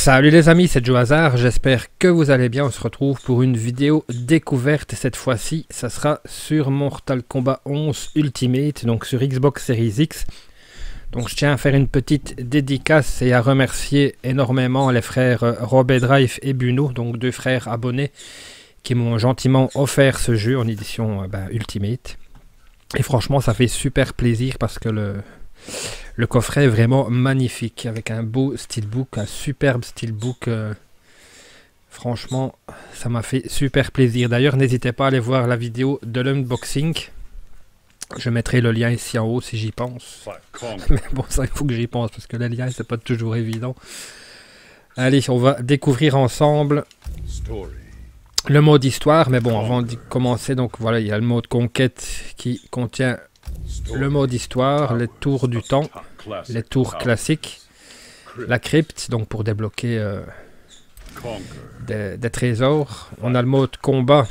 Salut les amis, c'est Joe Hazard, j'espère que vous allez bien. On se retrouve pour une vidéo découverte. Cette fois-ci, ça sera sur Mortal Kombat 11 Ultimate, donc sur Xbox Series X. Donc je tiens à faire une petite dédicace et à remercier énormément les frères Robert Drive et Buno, donc deux frères abonnés qui m'ont gentiment offert ce jeu en édition Ultimate. Et franchement, ça fait super plaisir parce que le coffret est vraiment magnifique, avec un beau steelbook, un superbe steelbook. Franchement, ça m'a fait super plaisir. D'ailleurs, n'hésitez pas à aller voir la vidéo de l'unboxing. Je mettrai le lien ici en haut si j'y pense. Mais bon, ça, il faut que j'y pense, parce que le lien, c'est pas toujours évident. Allez, on va découvrir ensemble le mode histoire. Mais bon, avant de commencer, donc voilà, il y a le mode conquête qui contient le mode histoire, les tours du temps, les tours classiques, la crypte, donc pour débloquer des trésors. On a le mode combat,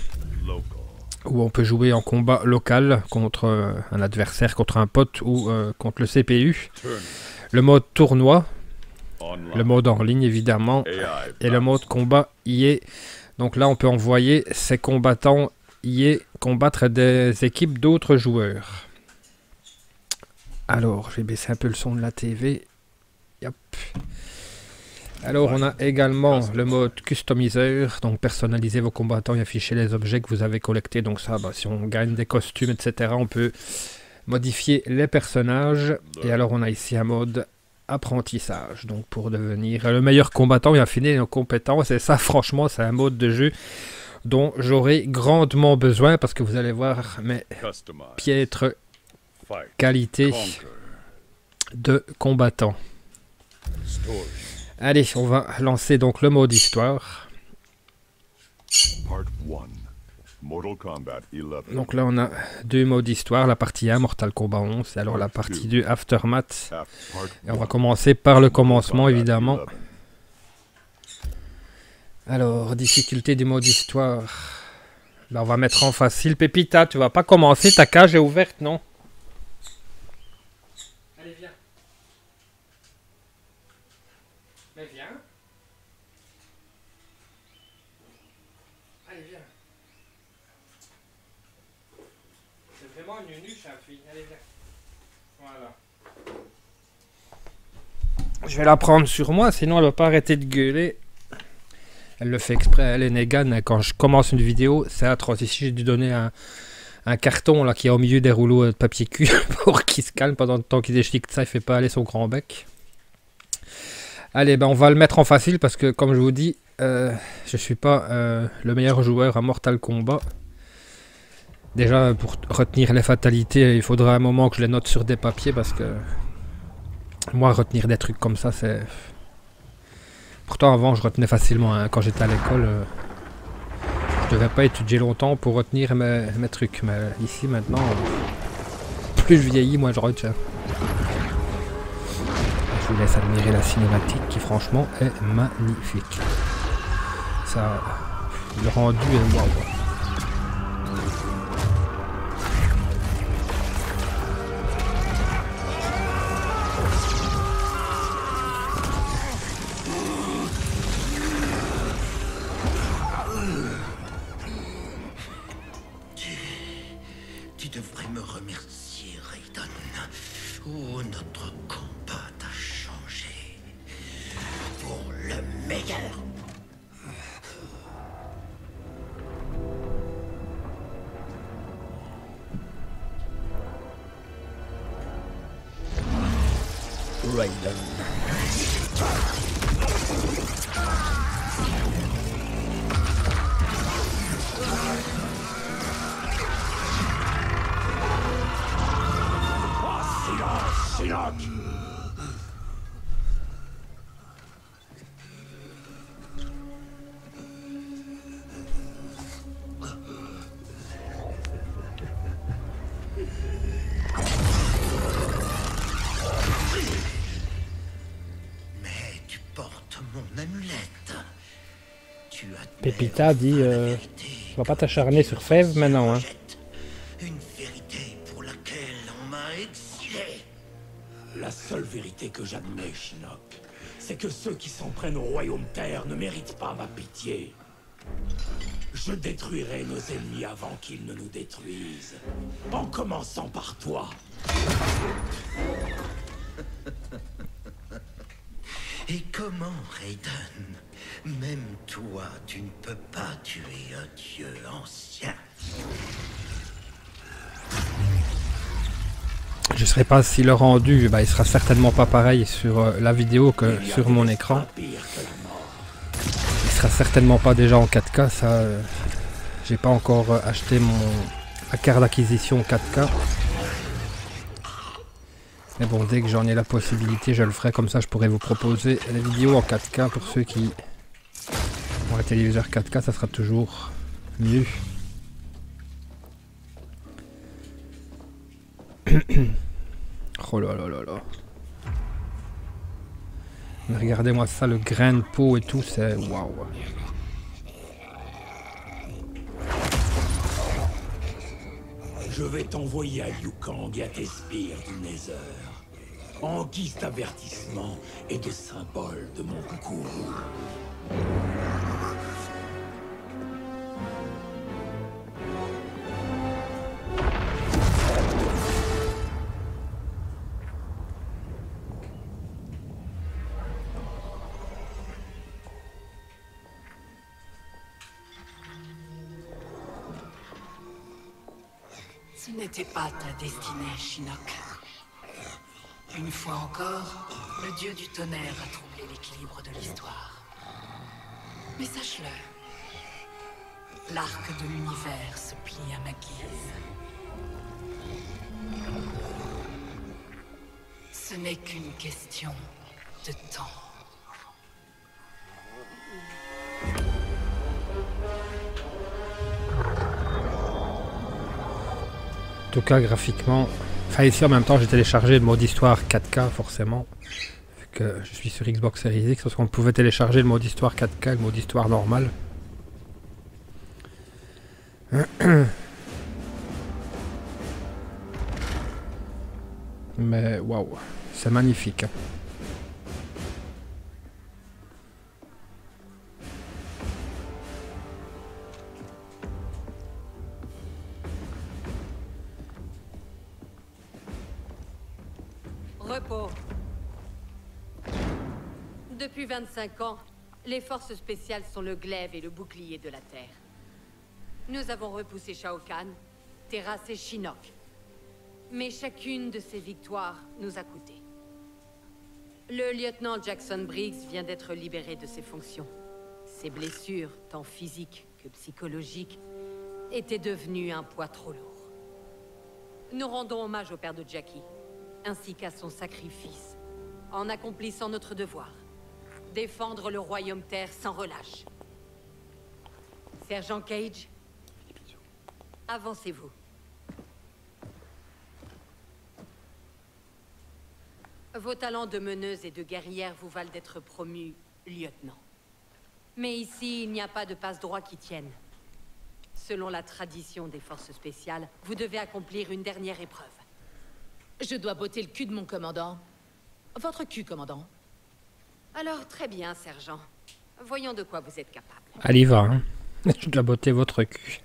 où on peut jouer en combat local contre un adversaire, contre un pote ou contre le CPU. Le mode tournoi, le mode en ligne évidemment, et le mode combat IA. Donc là on peut envoyer ses combattants IA combattre des équipes d'autres joueurs. Alors, je vais baisser un peu le son de la TV. Yep. Alors, on a également le mode customiseur. Donc, personnaliser vos combattants et afficher les objets que vous avez collectés. Donc ça, si on gagne des costumes, etc., on peut modifier les personnages. Et alors, on a ici un mode apprentissage. Donc, pour devenir le meilleur combattant et affiner nos compétences. Et ça, franchement, c'est un mode de jeu dont j'aurai grandement besoin. Parce que vous allez voir mes piètres qualité de combattant. Allez, on va lancer donc le mode histoire. Donc là, on a deux modes histoire, la partie 1, Mortal Kombat 11, et alors la partie 2, Aftermath. Et on va commencer par le commencement, évidemment. Alors, difficulté du mode histoire. Là, on va mettre en facile. Pépita, tu vas pas commencer, ta cage est ouverte, non ? Je vais la prendre sur moi, sinon elle va pas arrêter de gueuler. Elle le fait exprès, elle est négane. Quand je commence une vidéo, c'est atroce. Ici, j'ai dû donner un carton là, qui est au milieu des rouleaux de papier cul pour qu'il se calme pendant le temps qu'il déchique. Ça, il fait pas aller son grand bec. Allez, on va le mettre en facile parce que, comme je vous dis, je suis pas le meilleur joueur à Mortal Kombat. Déjà, pour retenir les fatalités, il faudra un moment que je les note sur des papiers parce que... Moi, retenir des trucs comme ça, c'est... Pourtant, avant, je retenais facilement. Hein. Quand j'étais à l'école, je devais pas étudier longtemps pour retenir mes trucs. Mais ici, maintenant, plus je vieillis, moi, je retiens. Je vous laisse admirer la cinématique qui, franchement, est magnifique. Ça, le rendu est waouh. Raiden. Pépita dit tu vas pas t'acharner sur Fève maintenant, hein. Une vérité pour laquelle on m'a exilé. La seule vérité que j'admets, Shinnok, c'est que ceux qui s'en prennent au royaume terre ne méritent pas ma pitié. Je détruirai nos ennemis avant qu'ils ne nous détruisent. En commençant par toi. Et comment, Raiden? Même toi, tu ne peux pas tuer un dieu ancien. Je ne serai pas si le rendu, bah, il sera certainement pas pareil sur la vidéo que sur mon écran. Il sera certainement pas déjà en 4K, ça j'ai pas encore acheté ma carte d'acquisition 4K. Mais bon, dès que j'en ai la possibilité, je le ferai, comme ça je pourrai vous proposer la vidéo en 4K pour ceux qui ont un téléviseur 4K, ça sera toujours mieux. Oh là là là là. Mais regardez-moi ça, le grain de peau et tout, c'est waouh. Je vais t'envoyer à Liu Kang et à tes sbires du Nether, en guise d'avertissement et de symbole de mon concours. Ce n'était pas ta destinée, Shinnok. Une fois encore, le dieu du tonnerre a troublé l'équilibre de l'histoire. Mais sache-le, l'arc de l'univers se plie à ma guise. Ce n'est qu'une question de temps. En tout cas graphiquement, enfin ici en même temps j'ai téléchargé le mode histoire 4K forcément, vu que je suis sur Xbox Series X, parce qu'on pouvait télécharger le mode histoire 4K, le mode histoire normal. Mais waouh, c'est magnifique. Hein. Depuis 25 ans, les forces spéciales sont le glaive et le bouclier de la Terre. Nous avons repoussé Shao Kahn, terrassé Shinnok. Mais chacune de ces victoires nous a coûté. Le lieutenant Jackson Briggs vient d'être libéré de ses fonctions. Ses blessures, tant physiques que psychologiques, étaient devenues un poids trop lourd. Nous rendons hommage au père de Jackie, ainsi qu'à son sacrifice, en accomplissant notre devoir. Défendre le royaume terre sans relâche. Sergent Cage, avancez-vous. Vos talents de meneuse et de guerrière vous valent d'être promu lieutenant. Mais ici, il n'y a pas de passe-droit qui tienne. Selon la tradition des forces spéciales, vous devez accomplir une dernière épreuve. Je dois botter le cul de mon commandant. Votre cul, commandant. Alors, très bien, sergent. Voyons de quoi vous êtes capable. Allez, va, hein. Je dois botter votre cul.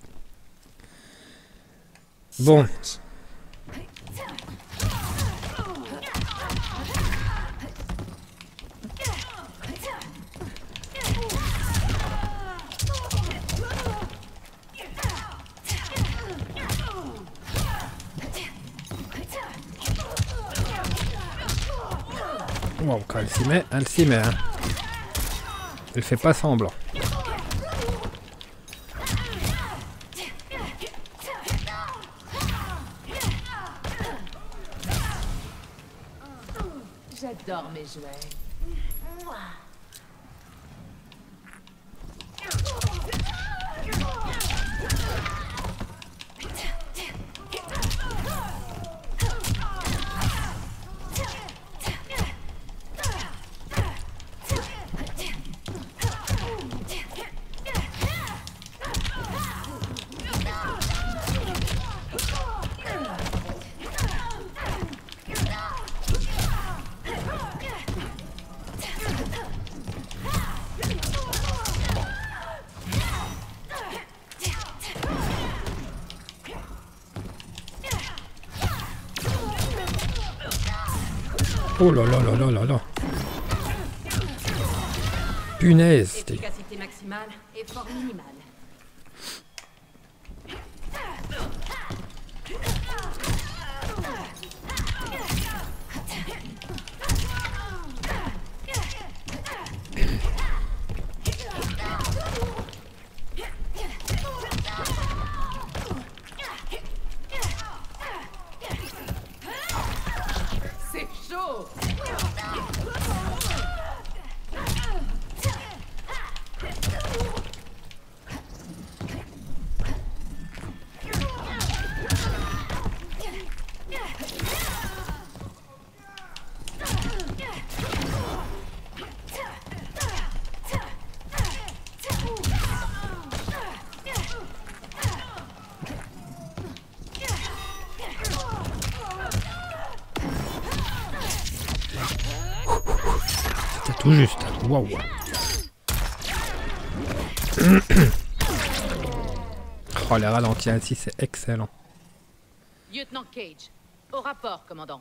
Bon. Wow, quand elle s'y met, elle s'y met. Hein. Elle fait pas semblant. J'adore mes jouets. Oh là là là là là là. Punaise. Efficacité maximale, effort minimal. Tout juste, waouh. Oh, les ralentis ainsi, c'est excellent. Lieutenant Cage, au rapport, commandant.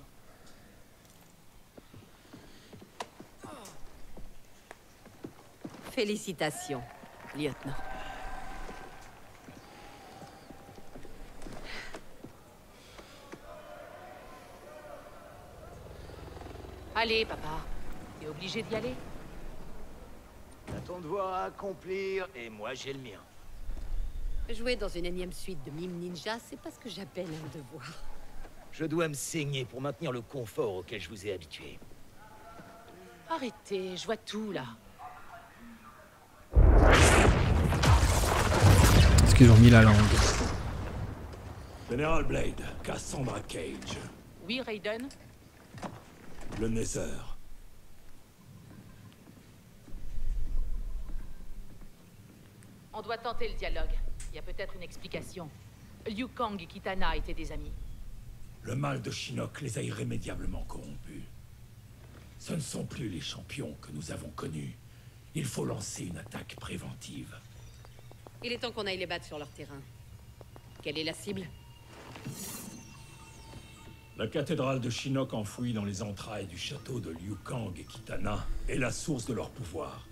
Félicitations, lieutenant. Allez, papa. T'es obligé d'y aller? T'as ton devoir à accomplir, et moi j'ai le mien. Jouer dans une énième suite de mimes ninja, c'est pas ce que j'appelle un devoir. Je dois me saigner pour maintenir le confort auquel je vous ai habitué. Arrêtez, je vois tout, là. Est-ce qu'ils ont mis la langue? General Blade, Cassandra Cage. Oui, Raiden? Le Nether. On doit tenter le dialogue. Il y a peut-être une explication. Liu Kang et Kitana étaient des amis. Le mal de Shinnok les a irrémédiablement corrompus. Ce ne sont plus les champions que nous avons connus. Il faut lancer une attaque préventive. Il est temps qu'on aille les battre sur leur terrain. Quelle est la cible? La cathédrale de Shinnok enfouie dans les entrailles du château de Liu Kang et Kitana est la source de leur pouvoir.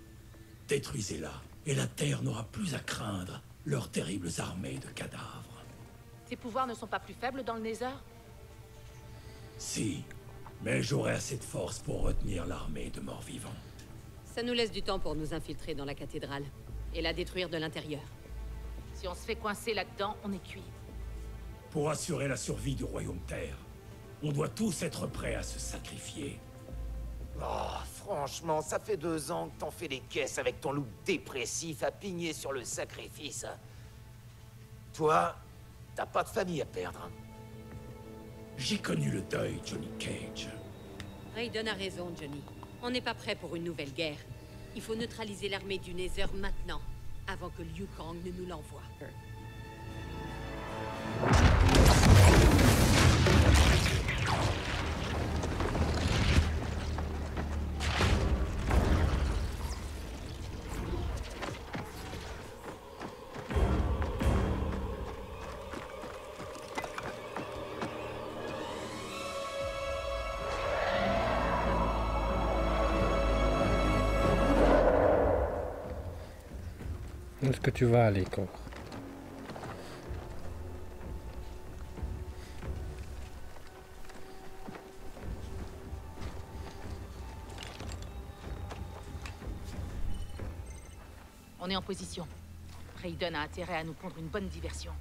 Détruisez-la. Et la Terre n'aura plus à craindre leurs terribles armées de cadavres. Ces pouvoirs ne sont pas plus faibles dans le Nether? Si, mais j'aurai assez de force pour retenir l'armée de morts vivants. Ça nous laisse du temps pour nous infiltrer dans la cathédrale et la détruire de l'intérieur. Si on se fait coincer là-dedans, on est cuit. Pour assurer la survie du Royaume Terre, on doit tous être prêts à se sacrifier. Oh, franchement, ça fait 2 ans que t'en fais les caisses avec ton look dépressif à pigner sur le sacrifice. Toi, t'as pas de famille à perdre. J'ai connu le deuil, Johnny Cage. Raiden a raison, Johnny. On n'est pas prêt pour une nouvelle guerre. Il faut neutraliser l'armée du Nether maintenant, avant que Liu Kang ne nous l'envoie. Est-ce que tu vas aller, corps? On est en position. Raiden a intérêt à nous prendre une bonne diversion.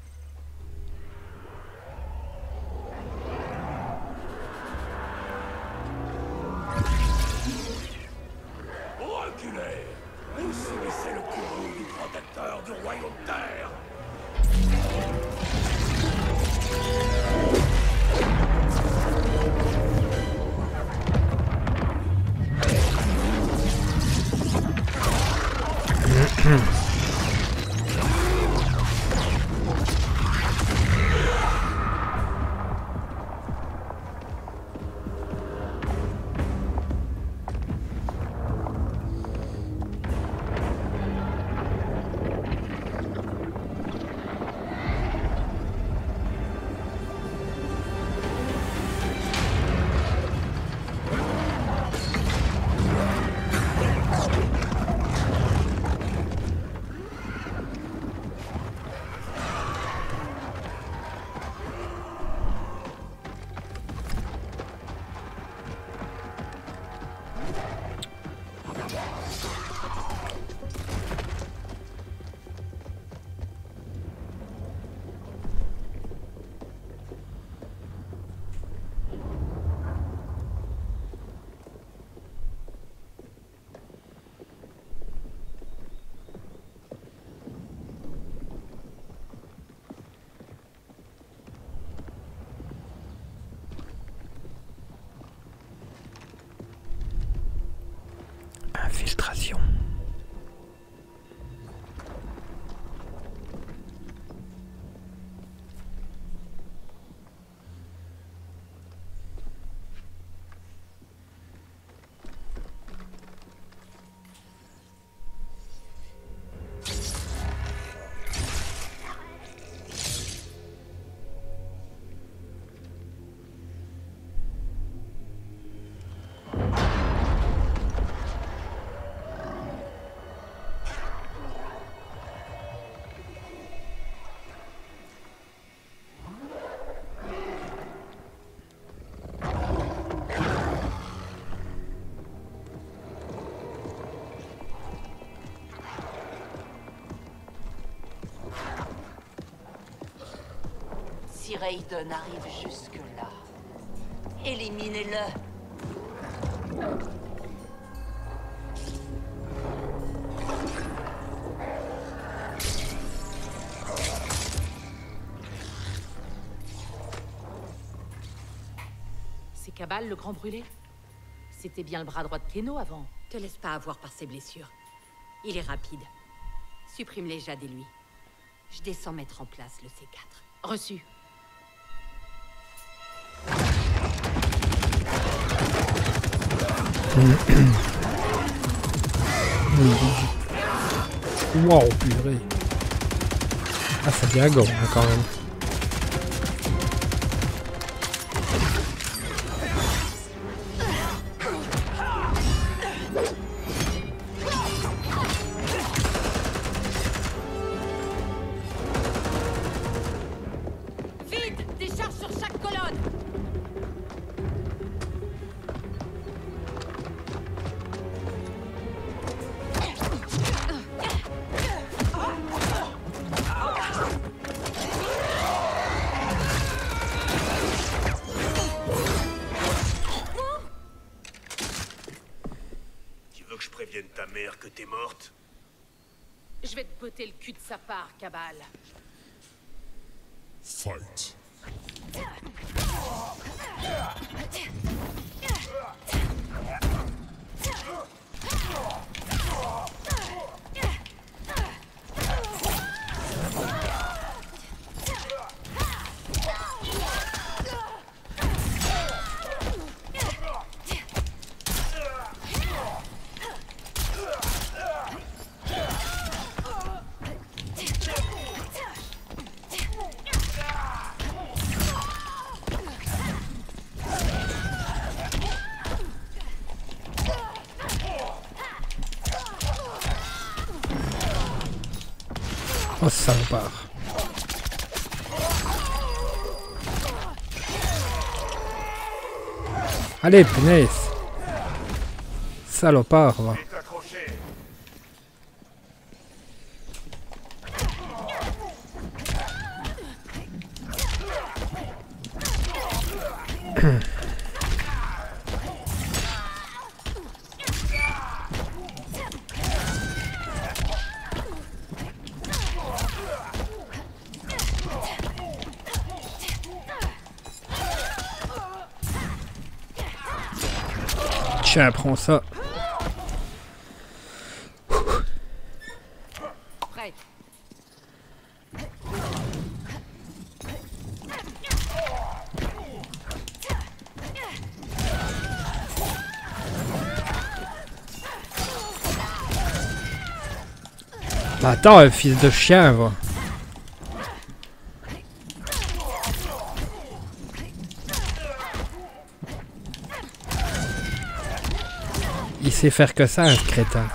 Infiltration. Raiden arrive jusque-là. Éliminez-le. C'est Cabal, le grand brûlé? C'était bien le bras droit de Kano avant. Te laisse pas avoir par ses blessures. Il est rapide. Supprime-les Jade et lui. Je descends mettre en place le C4. Reçu. Wow, purée. Ah, ça devient gore, hein, quand même. Cabal. Fight. Oh, ça me part. Allez, punaise. Salopard, va. Tiens, prends ça. Prêt. Attends, fils de chien, va. Il sait faire que ça, un crétin.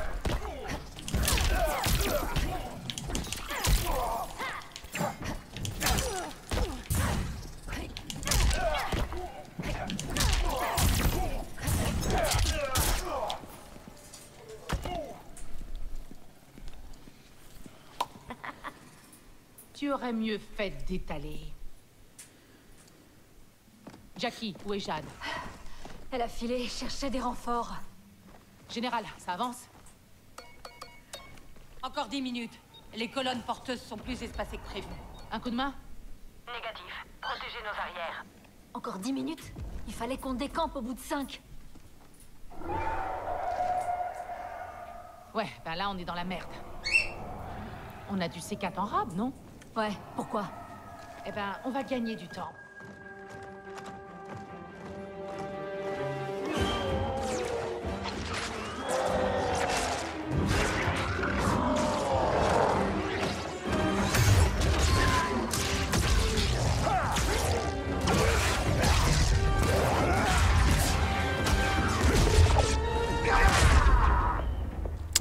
Tu aurais mieux fait d'étaler. Jackie, où est Jade? Elle a filé, cherchait des renforts. Général, ça avance? Encore 10 minutes. Les colonnes porteuses sont plus espacées que prévu. Un coup de main? Négatif. Protégez nos arrières. Encore 10 minutes? Il fallait qu'on décampe au bout de 5. Ouais, ben là, on est dans la merde. On a du C4 en rab, non? Ouais, pourquoi? Eh ben, on va gagner du temps.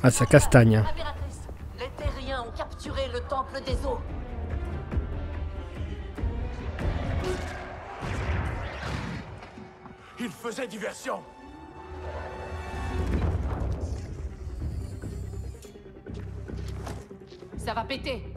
Ah, ça castagne. Les terriens ont capturé le temple des eaux. Il faisait diversion. Ça va péter.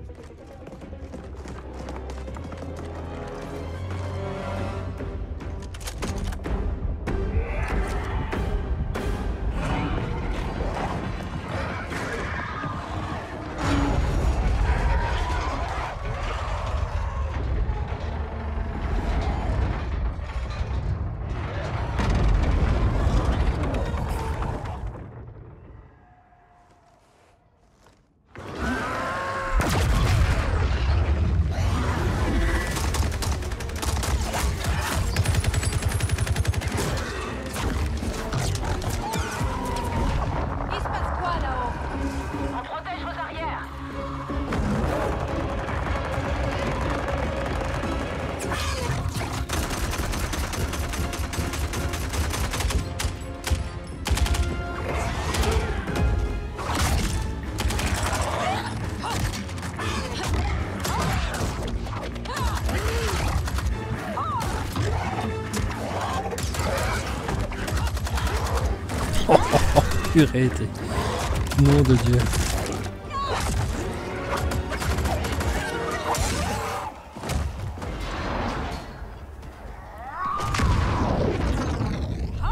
Nom de Dieu.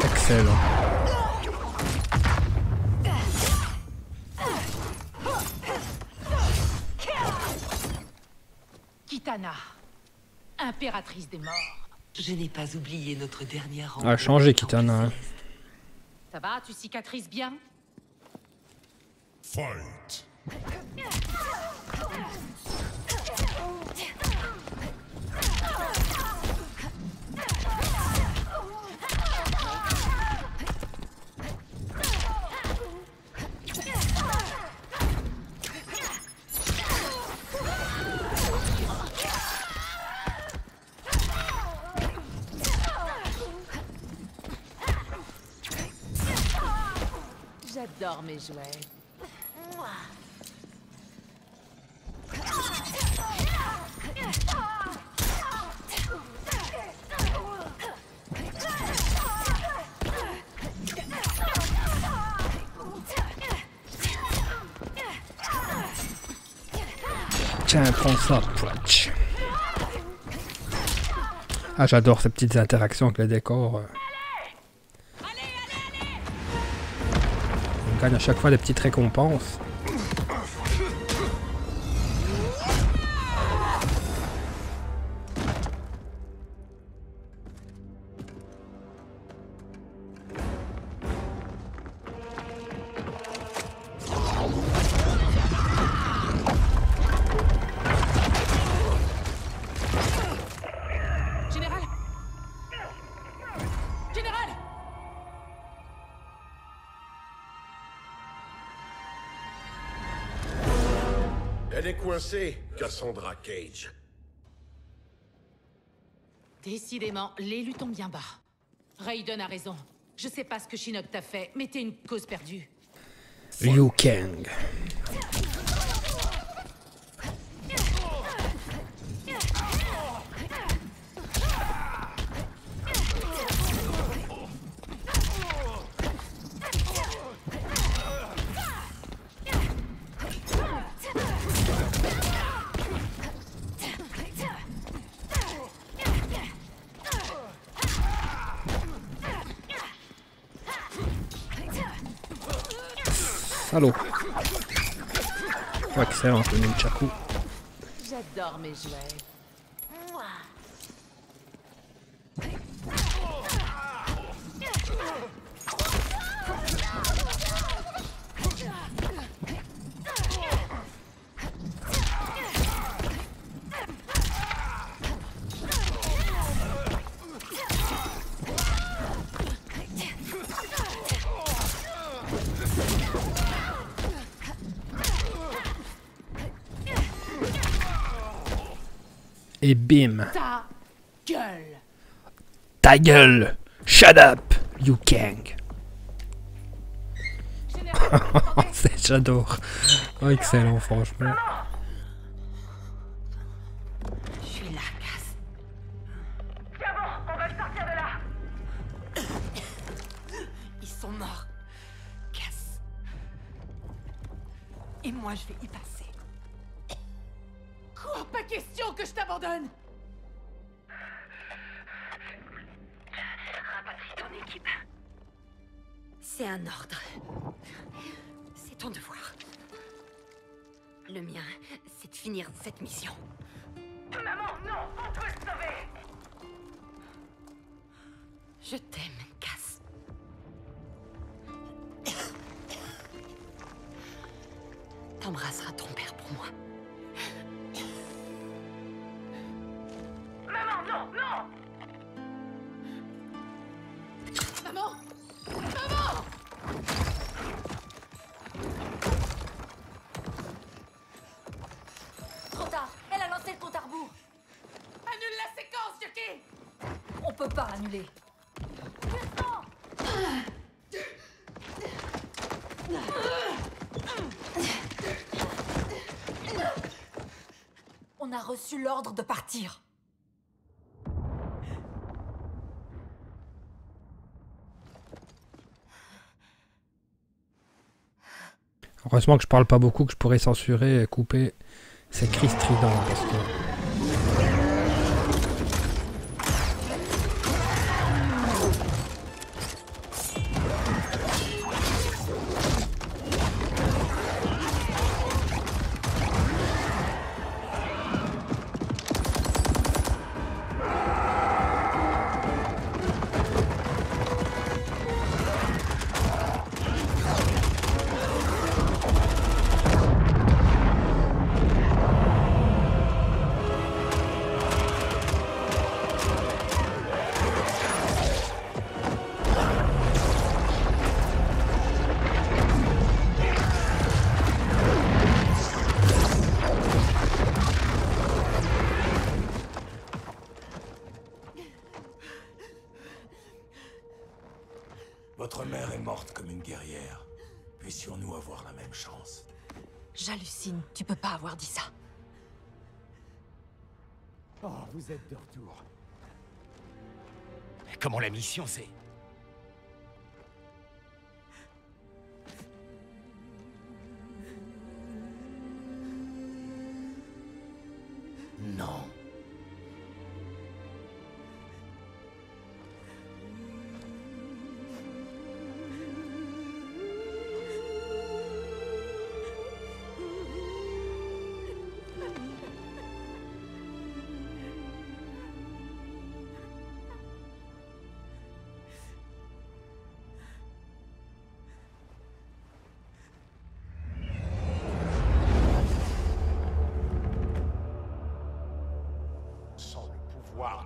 Excellent. Kitana, impératrice des morts. Je n'ai pas oublié notre dernière rencontre. A changé Kitana. Hein. Ça va, tu cicatrices bien? Fight. J'adore mes jouets. Tiens, prends ça, Twitch. Ah, j'adore ces petites interactions avec les décors. On gagne à chaque fois des petites récompenses. Cassandra Cage. Décidément, l'élu tombe bien bas. Raiden a raison. Je sais pas ce que Shinnok t'a fait, mais t'es une cause perdue. Liu Kang. Allô. Ouais, excellent, je donne le chakou. J'adore mes jouets. Et bim. Ta gueule. Ta gueule. Shut up, Liu Kang. J'adore. Oh, excellent, franchement. Je suis là, Cass. Viens bon, on va te sortir de là. Ils sont morts. Cass. Et moi, je vais y passer. Quoi? Pas question que je t'abandonne. Rapatrie ton équipe. C'est un ordre. C'est ton devoir. Le mien, c'est de finir cette mission. Maman, non, on peut le sauver. Je t'aime, Cass. T'embrasseras ton père pour moi. Maman, non, non. Maman. Maman! Trop tard, elle a lancé le compte à rebours. Annule la séquence, Jackie! On peut pas annuler. On a reçu l'ordre de partir. Heureusement que je parle pas beaucoup, que je pourrais censurer et couper ces cris stridents parce que... Tu peux pas avoir dit ça. Oh, vous êtes de retour. Comment la mission, c'est... Non.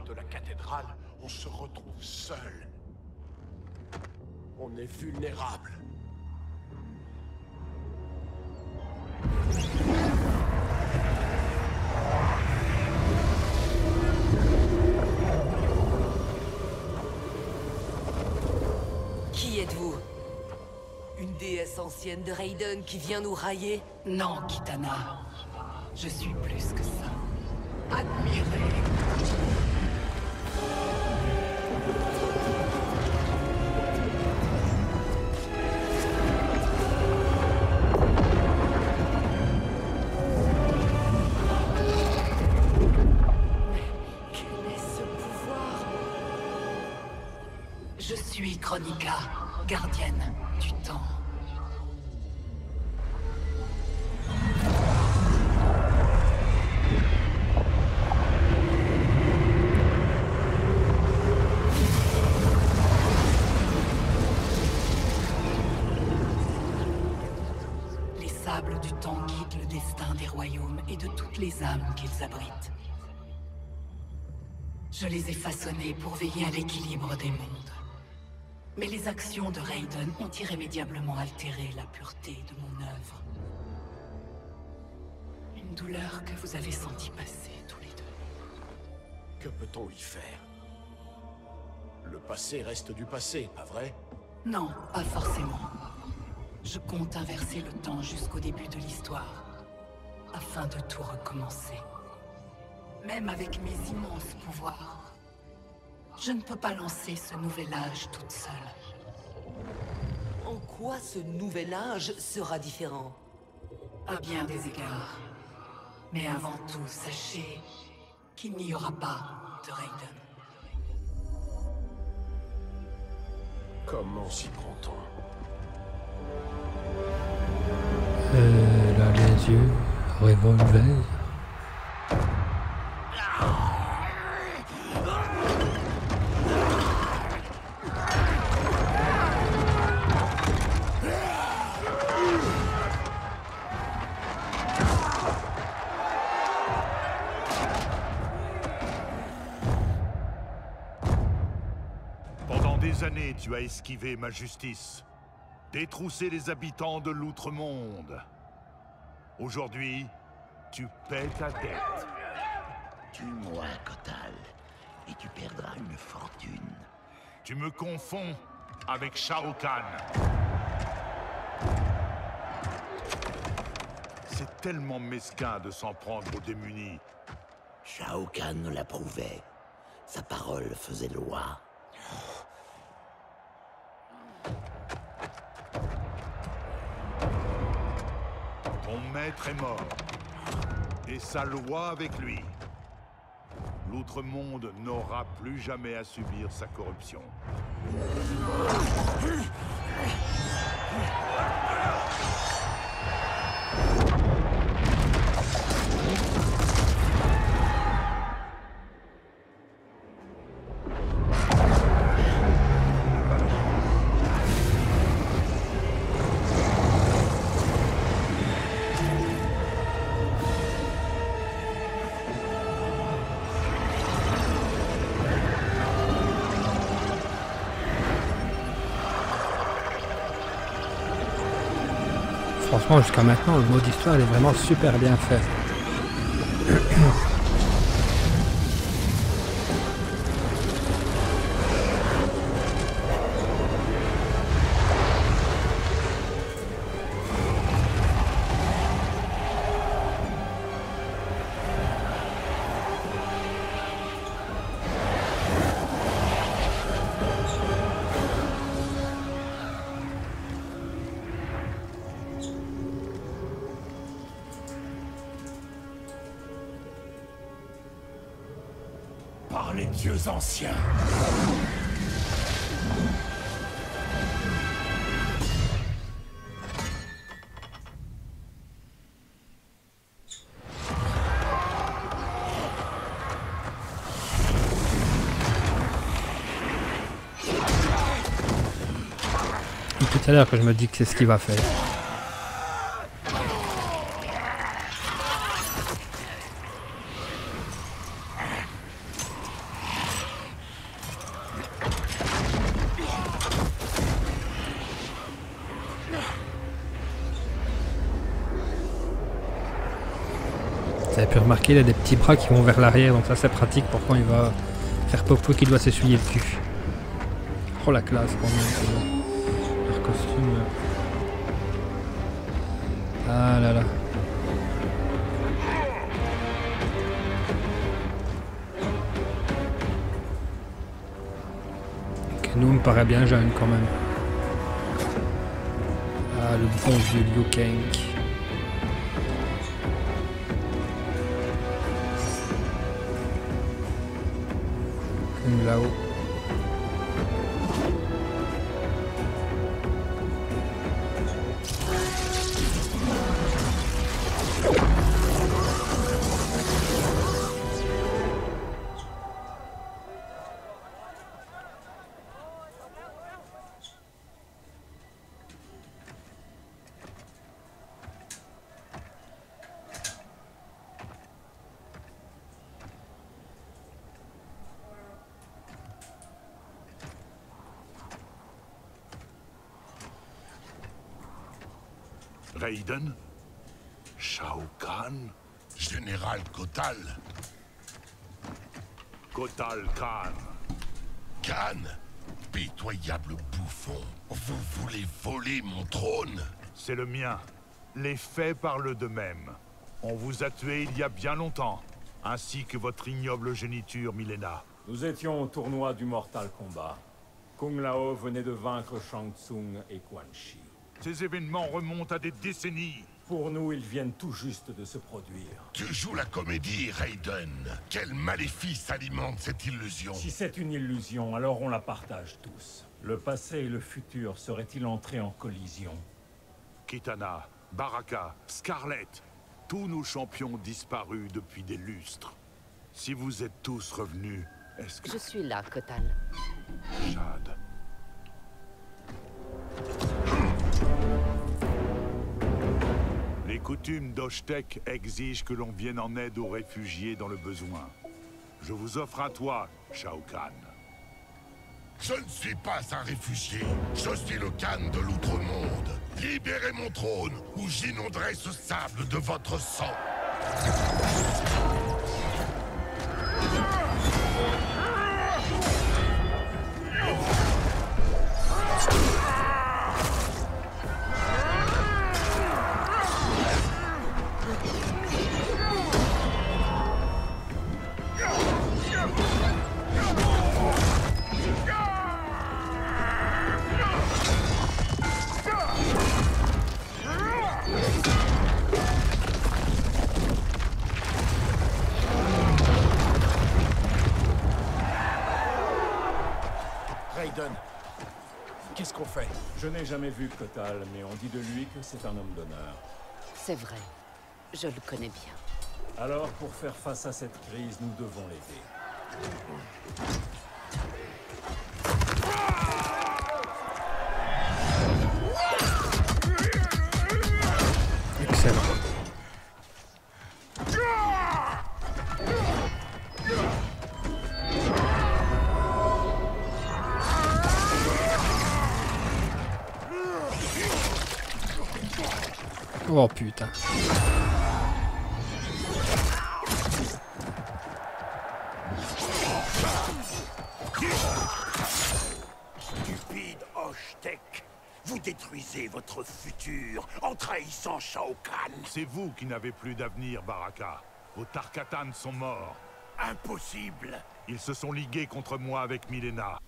De la cathédrale, on se retrouve seul. On est vulnérable. Qui êtes-vous? Une déesse ancienne de Raiden qui vient nous railler? Non, Kitana. Je suis plus que ça. Admirez. Chronica, gardienne du temps. Les sables du temps guident le destin des royaumes et de toutes les âmes qu'ils abritent. Je les ai façonnés pour veiller à l'équilibre des mondes. Mais les actions de Raiden ont irrémédiablement altéré la pureté de mon œuvre. Une douleur que vous avez sentie passer tous les deux. Que peut-on y faire? Le passé reste du passé, pas vrai? Non, pas forcément. Je compte inverser le temps jusqu'au début de l'histoire, afin de tout recommencer. Même avec mes immenses pouvoirs, je ne peux pas lancer ce nouvel âge toute seule. En quoi ce nouvel âge sera différent? À bien des égards. Mais avant tout, sachez qu'il n'y aura pas de Raiden. Comment s'y prend-on? Là, les yeux, revolver. Tu as esquivé ma justice, détroussé les habitants de l'outre-monde. Aujourd'hui, tu paies ta dette. Tue-moi, Kotal, et tu perdras une fortune. Tu me confonds avec Shao Kahn. C'est tellement mesquin de s'en prendre aux démunis. Shao Kahn l'approuvait. Sa parole faisait loi. Mon maître est mort, et sa loi avec lui. L'outre-monde n'aura plus jamais à subir sa corruption. Franchement, jusqu'à maintenant, le mode histoire est vraiment super bien fait. Anciens. Tout à l'heure que je me dis que c'est ce qu'il va faire. Il a des petits bras qui vont vers l'arrière, donc ça c'est pratique pour quand il va faire popo qu'il doit s'essuyer le cul. Oh la classe quand même, leur costume. Ah là là. Kano me paraît bien jeune quand même. Ah le bon vieux Liu Kang. Kung Lao. Raiden, Shao Kahn, Général Kotal. Kotal Kahn. Kahn? Pitoyable bouffon. Vous voulez voler mon trône? C'est le mien. Les faits parlent d'eux-mêmes. On vous a tué il y a bien longtemps, ainsi que votre ignoble géniture, Milena. Nous étions au tournoi du Mortal Kombat. Kung Lao venait de vaincre Shang Tsung et Quan Shi. Ces événements remontent à des décennies. Pour nous, ils viennent tout juste de se produire. Tu joues la comédie, Raiden. Quel maléfice alimente cette illusion? Si c'est une illusion, alors on la partage tous. Le passé et le futur seraient-ils entrés en collision? Kitana, Baraka, Scarlet, tous nos champions disparus depuis des lustres. Si vous êtes tous revenus, est-ce que... Je suis là, Kotal. Jade. Les coutumes d'Oshtek exigent que l'on vienne en aide aux réfugiés dans le besoin. Je vous offre à toi, Shao Kahn. Je ne suis pas un réfugié. Je suis le Kahn de l'Outre-Monde. Libérez mon trône, ou j'inonderai ce sable de votre sang. Qu'est-ce qu'on fait? Je n'ai jamais vu Kotal, mais on dit de lui que c'est un homme d'honneur. C'est vrai. Je le connais bien. Alors, pour faire face à cette crise, nous devons l'aider. Oh putain. Stupide Oshtek, vous détruisez votre futur en trahissant Shao Kahn. C'est vous qui n'avez plus d'avenir, Baraka. Vos Tarkatans sont morts. Impossible. Ils se sont ligués contre moi avec Milena.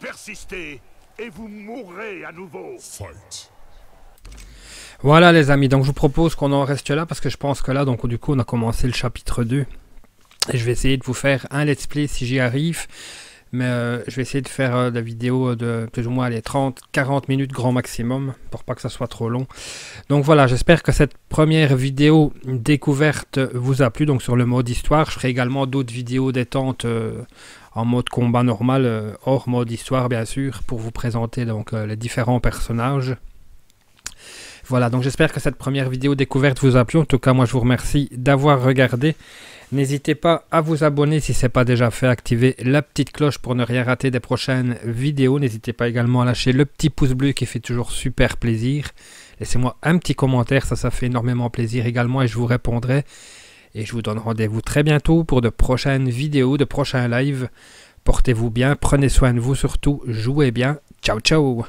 Persistez et vous mourrez à nouveau. Fight. Voilà les amis, donc je vous propose qu'on en reste là parce que je pense que là, donc du coup, on a commencé le chapitre 2. Et je vais essayer de vous faire un let's play si j'y arrive. Mais je vais essayer de faire la vidéo de plus ou moins les 30-40 minutes grand maximum pour pas que ça soit trop long. Donc voilà, j'espère que cette première vidéo découverte vous a plu. Donc sur le mode histoire, je ferai également d'autres vidéos détente en mode combat normal, hors mode histoire bien sûr, pour vous présenter donc les différents personnages. Voilà, donc j'espère que cette première vidéo découverte vous a plu. En tout cas, moi, je vous remercie d'avoir regardé. N'hésitez pas à vous abonner si ce n'est pas déjà fait. Activez la petite cloche pour ne rien rater des prochaines vidéos. N'hésitez pas également à lâcher le petit pouce bleu qui fait toujours super plaisir. Laissez-moi un petit commentaire, ça fait énormément plaisir également et je vous répondrai. Et je vous donne rendez-vous très bientôt pour de prochaines vidéos, de prochains lives. Portez-vous bien, prenez soin de vous surtout, jouez bien. Ciao, ciao!